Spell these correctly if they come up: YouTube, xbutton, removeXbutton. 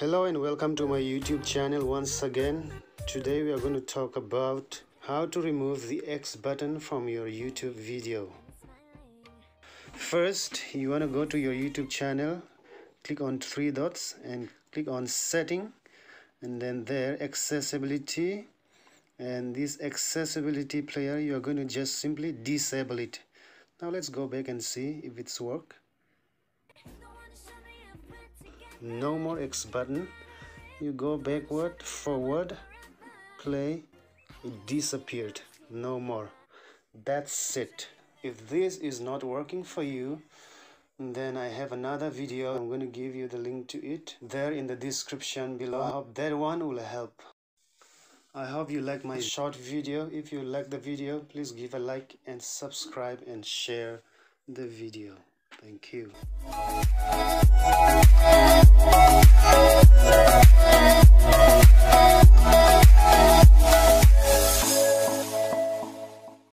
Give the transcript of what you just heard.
Hello and welcome to my YouTube channel once again. Today we are going to talk about how to remove the X button from your YouTube video. First, you want to go to your YouTube channel, click on three dots and click on setting, and then there accessibility, and this accessibility player you are going to just simply disable it. Now let's go back and see if it's work. No more X button. You go backward, forward, play, it disappeared. No more. That's it. If this is not working for you, then I have another video. I'm going to give you the link to it there in the description below. I hope that one will help. I hope you like my short video. If you like the video, please give a like and subscribe and share the video. Thank you.